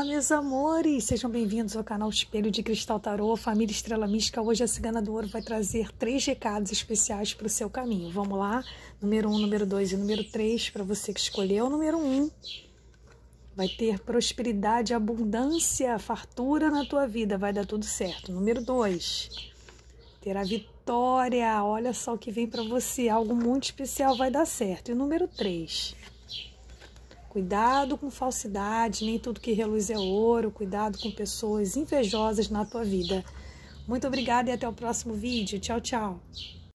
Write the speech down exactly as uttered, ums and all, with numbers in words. Olá, meus amores! Sejam bem-vindos ao canal Espelho de Cristal Tarô, família Estrela Mística. Hoje a Cigana do Ouro vai trazer três recados especiais para o seu caminho. Vamos lá? Número um, um, número dois e número três, para você que escolheu. Número um, um, vai ter prosperidade, abundância, fartura na tua vida, vai dar tudo certo. Número dois, terá vitória, olha só o que vem para você, algo muito especial vai dar certo. E número três... Cuidado com falsidade, nem tudo que reluz é ouro. Cuidado com pessoas invejosas na tua vida. Muito obrigada e até o próximo vídeo. Tchau, tchau.